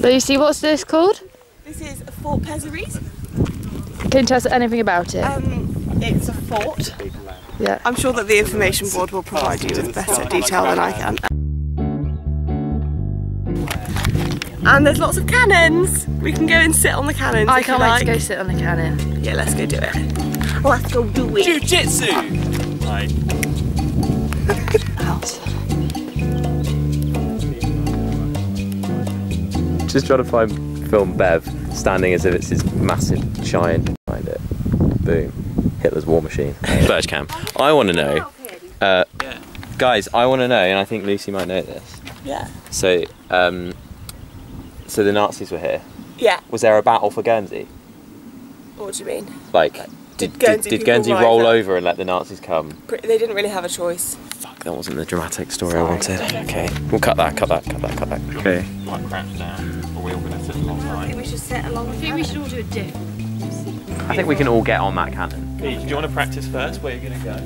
Lucy, what's this called? This is Fort Pezzarese. Can you tell us anything about it? It's a fort. Yeah. I'm sure that the information board will provide you with better detail than I can. And there's lots of cannons. We can go and sit on the cannons. I can't wait to go sit on the cannon. Yeah, let's go do it. Let's go do it. Jiu-jitsu. Bye. Just trying to film Bev standing as if it's his massive giant behind it. Boom. Hitler's war machine. Birch cam. I want to know, guys. I want to know, and I think Lucy might know this. Yeah. So, so the Nazis were here. Yeah. Was there a battle for Guernsey? What do you mean? Like did Guernsey roll over and let the Nazis come? They didn't really have a choice. Fuck, that wasn't the dramatic story I wanted. Okay, we'll cut that, cut that, cut that, cut that. Okay. Like crouch down, or we're all gonna sit alongside. I think we should sit along. I think we should all do a dip. I think we can all get on that cannon. Do you want to practice first? Where are you going to go?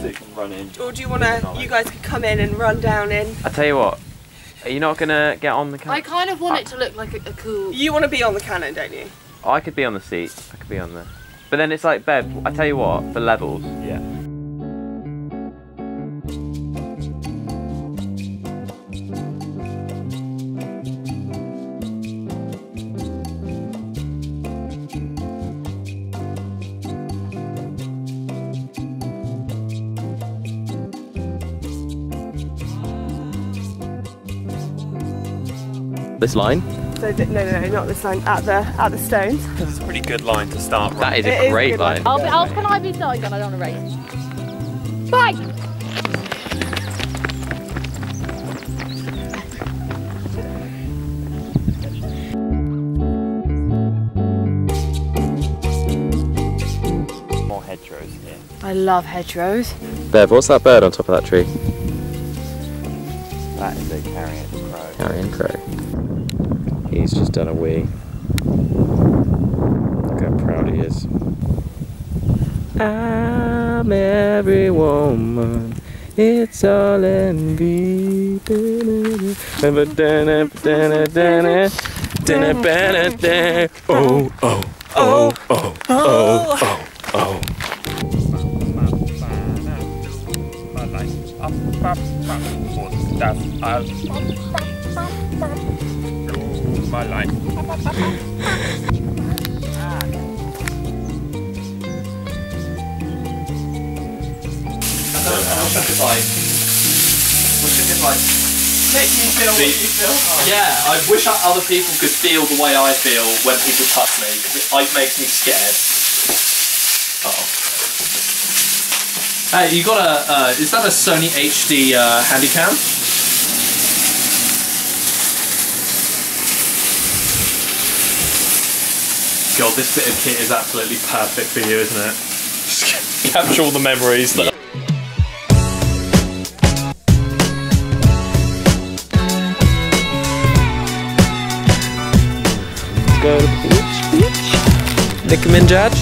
So you can run in. Or do you want to, you guys could come in and run down in? I tell you what, are you not going to get on the cannon? I kind of want it to look like a cool... You want to be on the cannon, don't you? I could be on the seat. I could be on the... But then it's like, Bev, I tell you what, for levels. Yeah. This line? So no, not this line. At the stones. This is a pretty good line to start. That is a great line. Can I be starting gun? I don't want to race. Bye. More hedgerows here. I love hedgerows. Bev, what's that bird on top of that tree? That is a carrion crow. Carrion crow. He's just done a wee. Look how proud he is. I'm every woman. It's all envy. Oh, oh, oh, oh, oh, oh, oh. My line. I'll shut this light. We'll shut this light. Make you feel what you feel. Yeah, I wish that other people could feel the way I feel when people touch me, because it makes me scared. Uh-oh. Hey, you got a, is that a Sony HD Handycam? God, this bit of kit is absolutely perfect for you, isn't it? Just capture all the memories that... Let's go to the beach. Nick him in, Judge.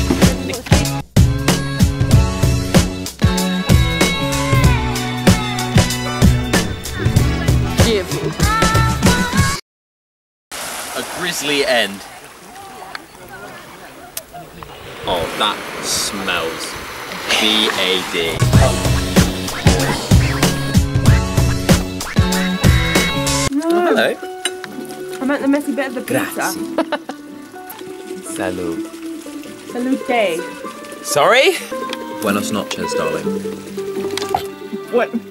Beautiful. A grisly end. Oh, that smells. B-A-D. Oh, hello. I meant the messy bit of the pizza. Salud. Salute. Sorry? Buenos noches, darling.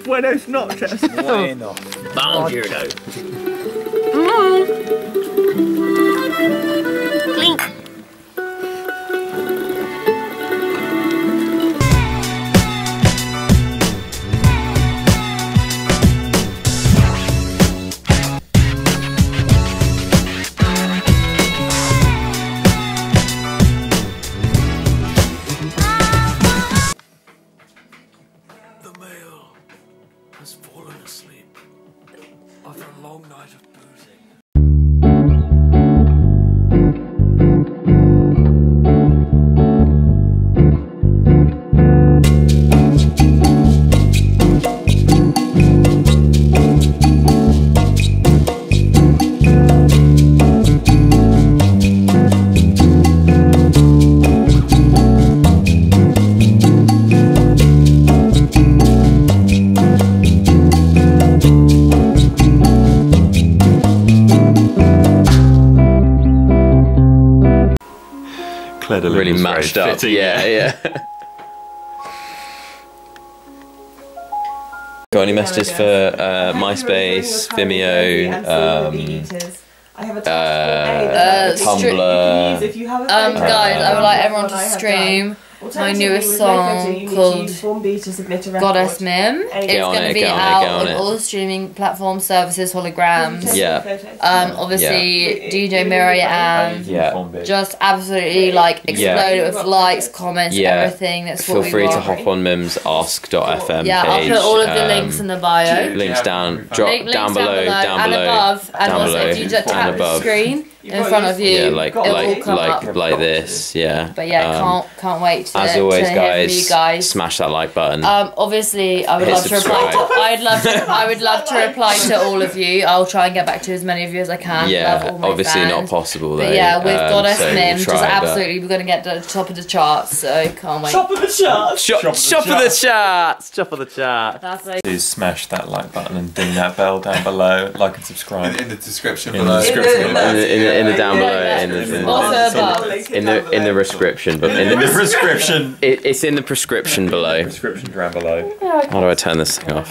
Buenos noches? Buenos. Bound here, though. Clink. pedaling really matched up. Fitting. Yeah, yeah. Got any messages for Myspace, Vimeo, Tumblr? Guys, I would like everyone to stream my newest song called Goddess Mim. It's going to be out on all the streaming platform services, holograms. Yeah. Obviously, DJ Miriam. Yeah. Just absolutely like exploded with likes, comments, everything. That's what we want. Feel free to hop on Mim's ask.fm page. Yeah, I'll put all of the links in the bio. Links down, down below, down below, and above. And also, if you just tap the screen in front of you, yeah, like this, yeah. But yeah, can't wait to, as always, guys, smash that like button. Obviously, I would love subscribe. To reply. I would love to reply to all of you. I'll try and get back to as many of you as I can. Yeah, love all my obviously fans. Not possible though. But yeah, we've got us Mim, just absolutely, we're gonna get to the top of the charts. So can't wait. Top of the charts. Top of the charts. That's it. Please smash that like button and ding that bell down below. Like and subscribe in the description below. In the down below, in the prescription, but in the prescription, it's in the prescription below. Prescription down below. How do I turn this thing off?